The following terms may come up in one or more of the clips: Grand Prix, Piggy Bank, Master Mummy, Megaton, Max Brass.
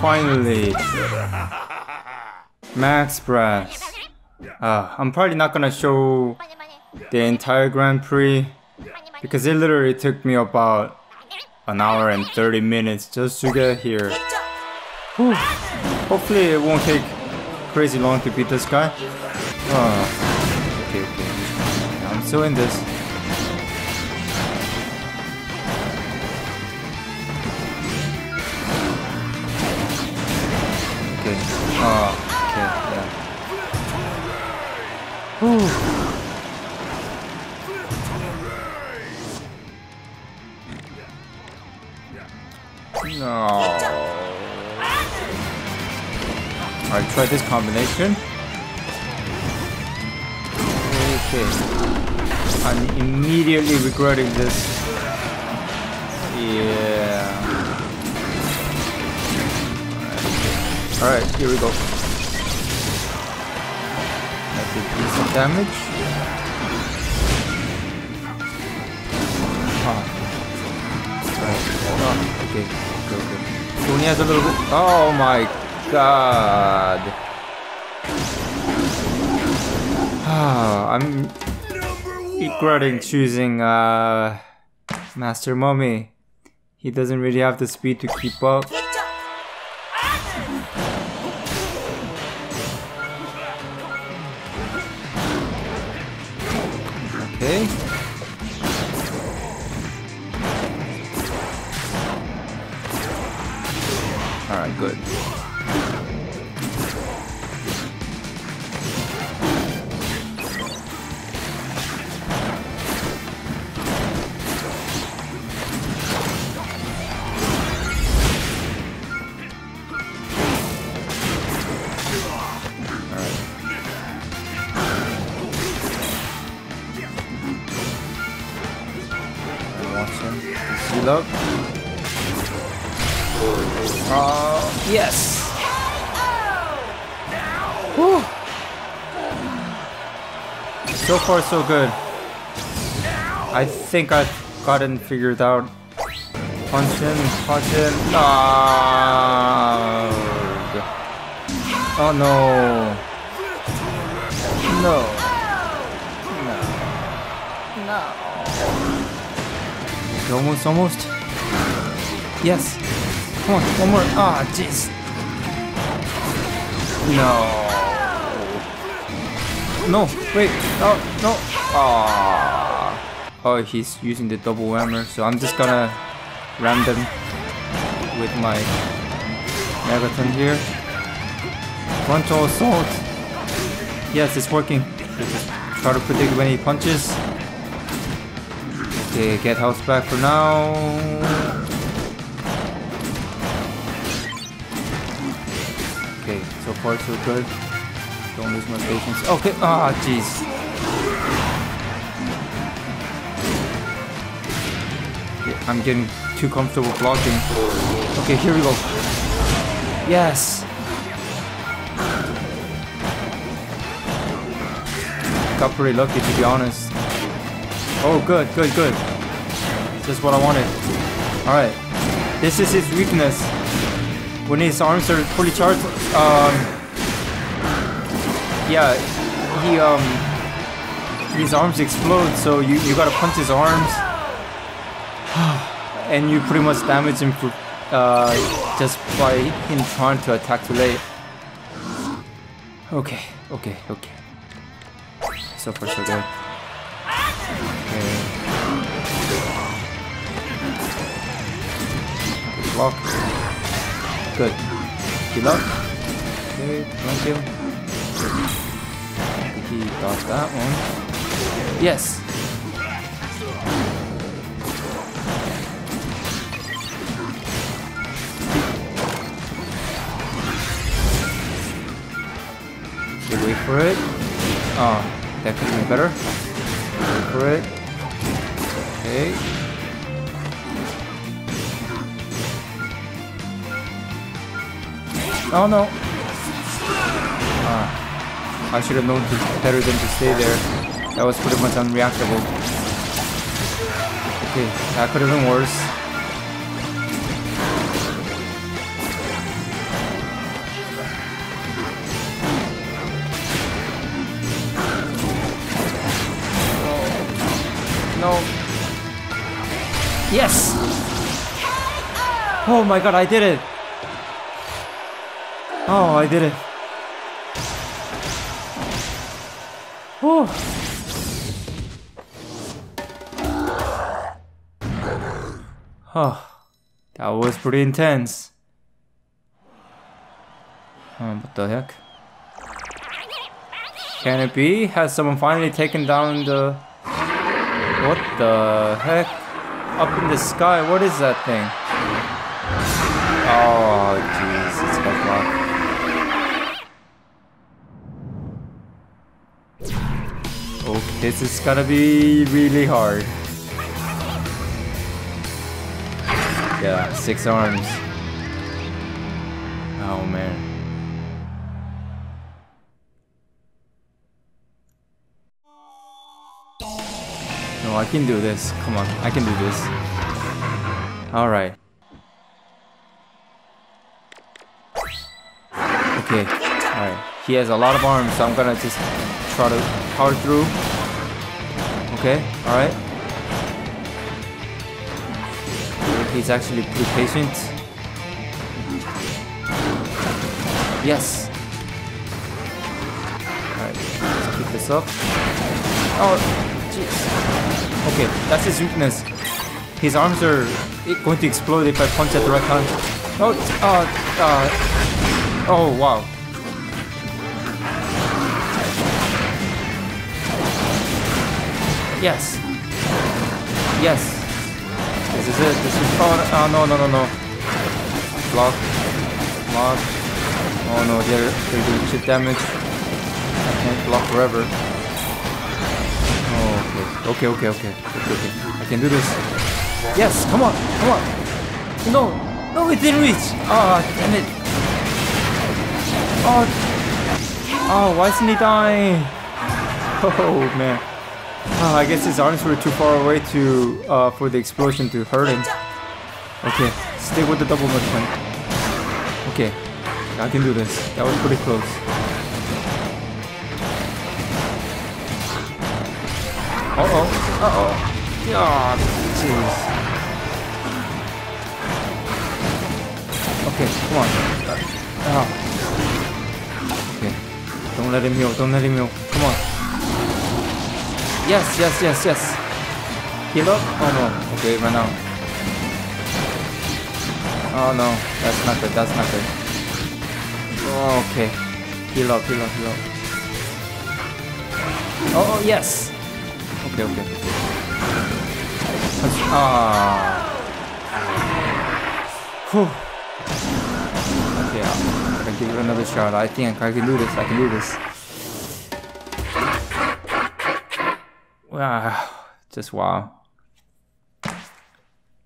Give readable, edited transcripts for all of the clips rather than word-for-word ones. Finally. Max Brass. I'm probably not gonna show the entire Grand Prix because it literally took me about an hour and 30 minutes just to get here. Whew. Hopefully it won't take crazy long to beat this guy. Okay. I'm still in this. Okay, yeah. Whew. No. Alright, try this combination. Okay. I'm immediately regretting this. Yeah. Alright, here we go. That did decent damage. Oh. Okay, okay. Tony has a little bit. Oh my god. I'm regretting choosing Master Mummy. He doesn't really have the speed to keep up. Okay. Alright, good. Up. Yes. Whew. So far, so good. I think I've gotten figured out. Punch in. Oh no. No. Almost. Yes. Come on, one more. Ah, jeez. No. Wait. No. Ah. Oh, he's using the double whammer, so I'm just gonna ram them with my Megaton here. Frontal assault. Yes, it's working. Just try to predict when he punches. Okay, get health back for now. Okay, so far so good. Don't lose my patience. Okay, jeez. Okay, I'm getting too comfortable blocking. Okay, here we go. Yes. Got pretty lucky, to be honest. Oh, good. This is what I wanted. Alright. This is his weakness. When his arms are fully charged, yeah, he, his arms explode, so you gotta punch his arms. And you pretty much damage him for, just by him trying to attack too late. Okay. So far, so good. Block. Good. Heal up. Okay, thank you. He got that one. Yes! Okay, wait for it. That could be better. Wait for it. Okay. Oh no! I should have known better than to stay there. That was pretty much unreactable. Okay, that could have been worse. Yes! Oh my god, I did it! Oh, I did it. Whew. Oh, that was pretty intense. What the heck? Can it be? Has someone finally taken down the... What the heck? Up in the sky, what is that thing? Oh, jeez, it's got blocked. Okay, this is gonna be really hard. Yeah, 6 arms. Oh man. No, I can do this. Come on, I can do this. Alright. Okay, alright. He has a lot of arms, so I'm gonna just try to power through. Okay, alright. He's actually pretty patient. Yes! Alright, let's keep this up. Oh, jeez. Okay, that's his weakness. His arms are going to explode if I punch at the right time. Oh, oh, wow. Yes. Yes. This is it. This is... Oh, no. Block. Block. Oh, no. They're doing chip damage. I can't block forever. Oh, okay. Okay. I can do this. Yes. Come on. No. No, it didn't reach. Ah, oh, damn it. Oh. Oh, why isn't he dying? Oh, man. Oh, I guess his arms were too far away to for the explosion to hurt him. Okay, stick with the double punch. Okay, I can do this. That was pretty close. Yeah, jeez. Okay, come on. Okay, don't let him heal. Come on. Yes. Heal up? Oh no. Okay, right now. Oh no. That's not good. Oh, okay. Heal up. Oh, yes. Okay. Ah. Whew. Okay, I'm gonna give it another shot. I think I can do this. Wow, just wow.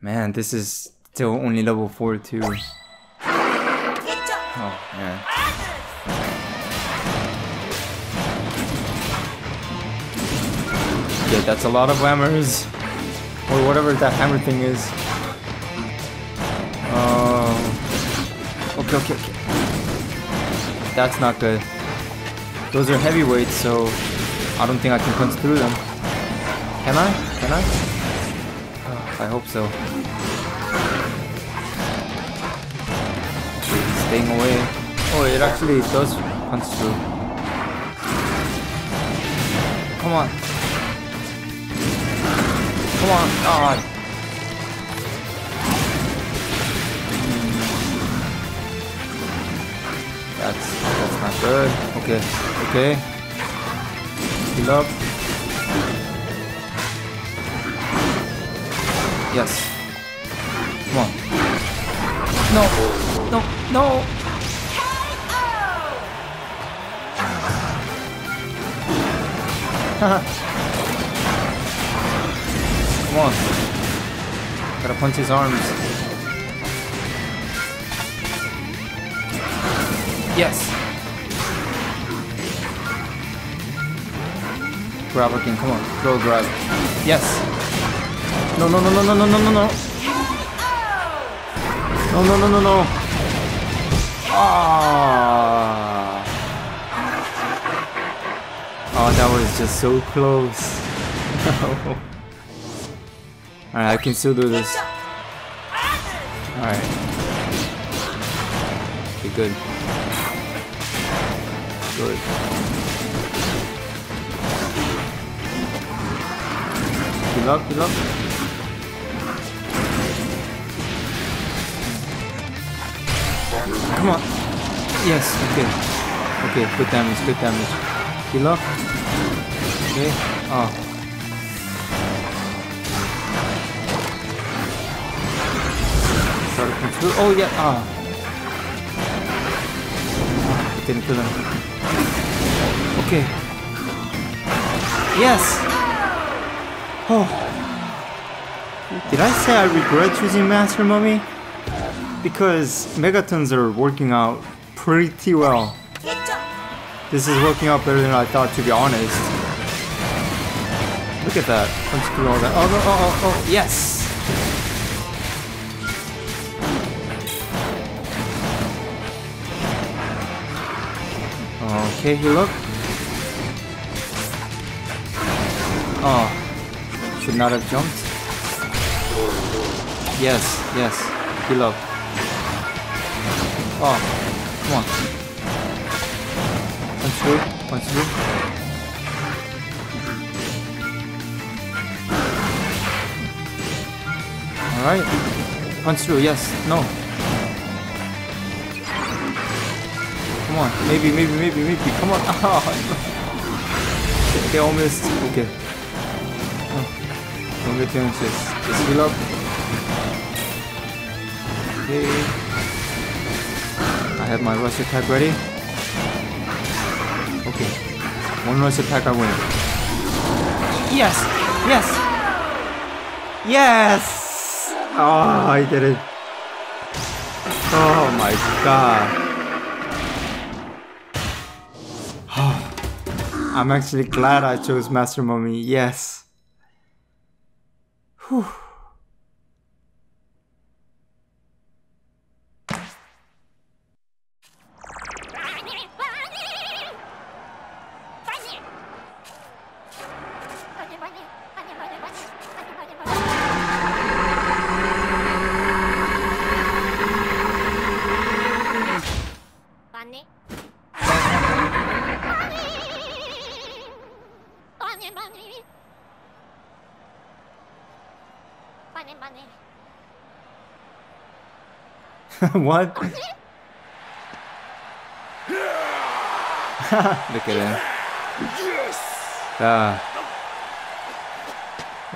Man, this is still only level 4 too. Oh man. Okay, that's a lot of hammers. Or whatever that hammer thing is. Okay. That's not good. Those are heavyweights, so I don't think I can punch through them. Can I? Oh, I hope so. Staying away. Oh, it actually does punch through. Come on. Oh. That's not good. Okay. Heal up. Yes. Come on. No. Come on. Gotta punch his arms. Yes. Grab again. Come on. Go grab. Yes. No. No. Ah. Oh, that was just so close. Alright, I can still do this. Alright. Okay, good. Good. Heal up, heal up. Come on. Yes, okay. Okay, good damage, good damage. Heal up. Okay. Oh. Oh yeah, ah. I didn't kill him. Okay. Yes! Oh. Did I say I regret choosing Master Mummy? Because Megatons are working out pretty well. This is working out better than I thought, to be honest. Look at that. I'm just doing all that. Oh, no, oh, oh, oh, yes! Okay, heal up. Oh, should not have jumped. Yes, yes, heal up. Oh, come on. Punch through, punch through. Alright, punch through, yes, no. Come on, maybe, come on. Oh, they almost, okay. Oh, don't get damaged, just heal up. Okay. I have my rush attack ready. Okay, one rush attack I win. Yes, yes, yes! Oh, I did it. Oh my god. I'm actually glad I chose Master Mummy, yes. Whew. What? Look at him.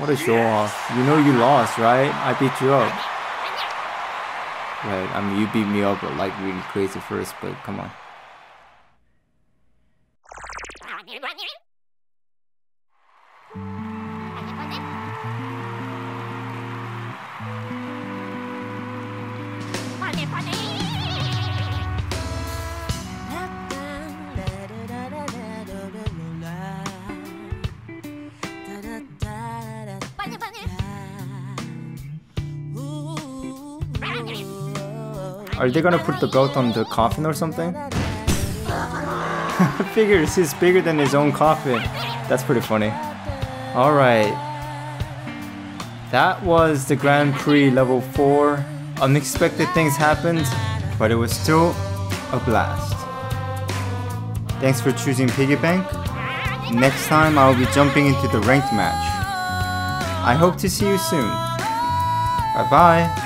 What a show off. You know you lost, right? I beat you up. Right, I mean you beat me up like really crazy first, but come on. Are they gonna put the goat on the coffin or something? Figures, he's bigger than his own coffin. That's pretty funny. Alright. That was the Grand Prix level 4. Unexpected things happened, but it was still a blast. Thanks for choosing Piggy Bank. Next time I'll be jumping into the ranked match. I hope to see you soon. Bye bye.